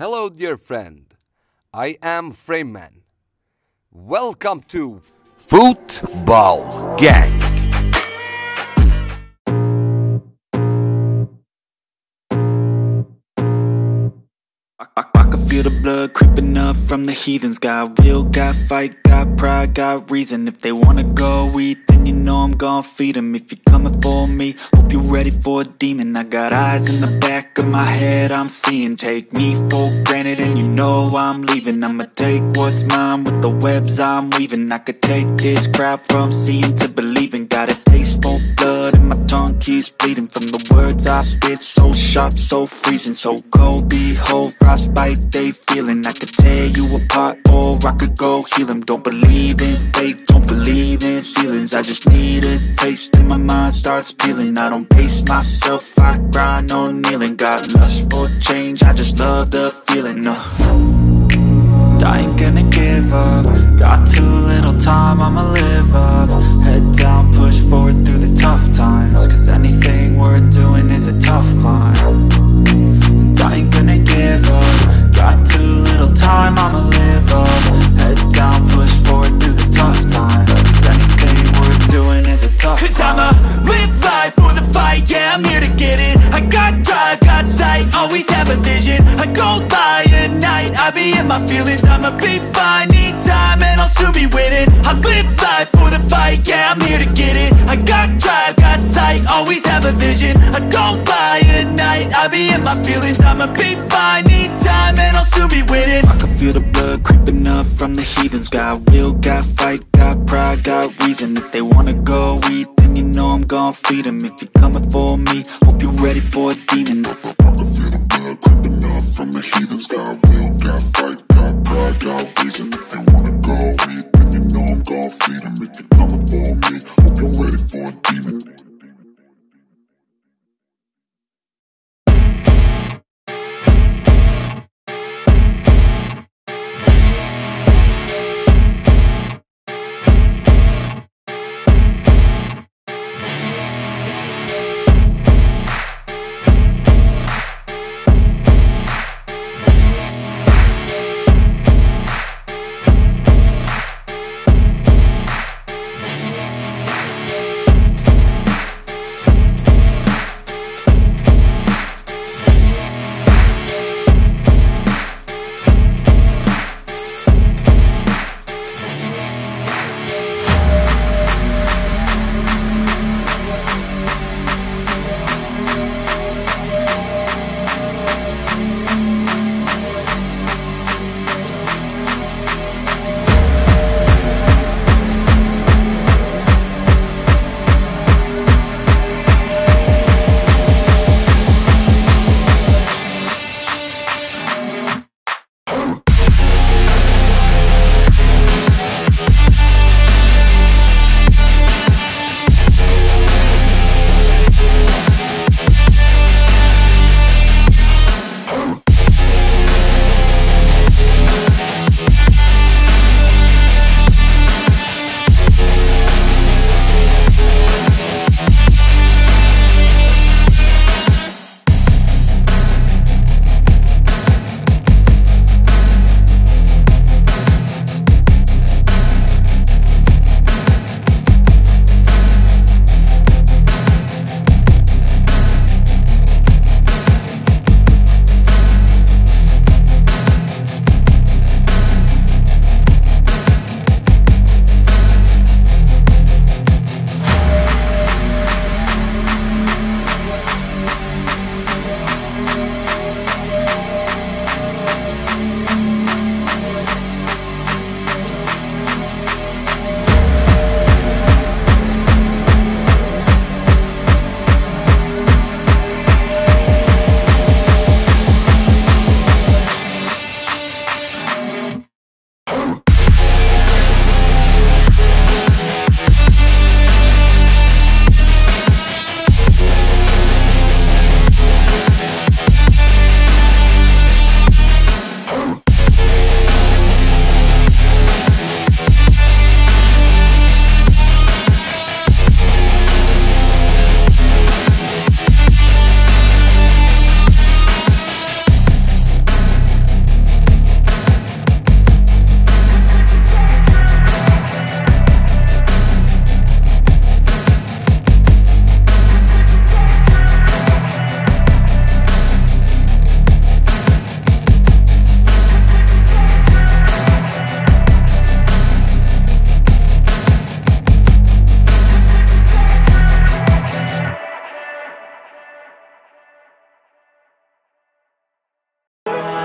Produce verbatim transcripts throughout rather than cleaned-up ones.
Hello dear friend, I am Frame Man. Welcome to Football Gang. I, I, I can feel the blood creeping up from the heathens. Got will, got fight, got pride, got reason. If they wanna go eat, then you know I'm gon' feed them. If you're coming for me, hope you're ready for a demon. I got eyes in the back of my head, I'm seeing. Take me for granted and you know I'm leaving. I'ma take what's mine with the webs I'm weaving. I could take this crowd from seeing to believing. Got a taste for blood and my tongue keeps bleeding from the words I spit, so sharp, so freezing, so cold. Behold, frostbite they feeling. I could tear you apart or I could go heal them. Don't believe in fate, don't believe in ceilings. I just need a taste and my mind starts peeling. I don't pace myself, I grind on kneeling. Got lust for change, I just love the feeling. uh. I ain't gonna give up. Got too little time, I'ma live up. Head down, push forward through the tough times, cause anything worth doing is a tough climb. And I ain't gonna give up. Got too little time, I'ma live up. Head down, push forward through the tough times, cause anything worth doing is a tough climb. Cause I'ma live life for the fight, yeah, I'm here to get it. I got drive, got sight, always have a vision. I go by at night, I be in my feelings. I'ma be fine, need time, and I'll soon be winning. I live life for the fight, yeah, I'm here to get it. I got drive, got sight, always have a vision. I go by at night, I be in my feelings. I'ma be fine, need time, and I'll soon be winning. I can feel the blood creeping up from the heathens. Got will, got fight, got pride, got reason. If they wanna go eat, then you know I'm gon' feed them. If you're coming for me, hope you're ready for a demon. I can feel the blood creeping up from the heathens. Got will, got fight, got pride, got reason. If you wanna go eat, then you know I'm gon' feed them. If you're coming for me, hope you're ready for a demon.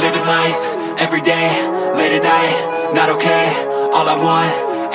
Living life, every day, late at night, not okay. All I want,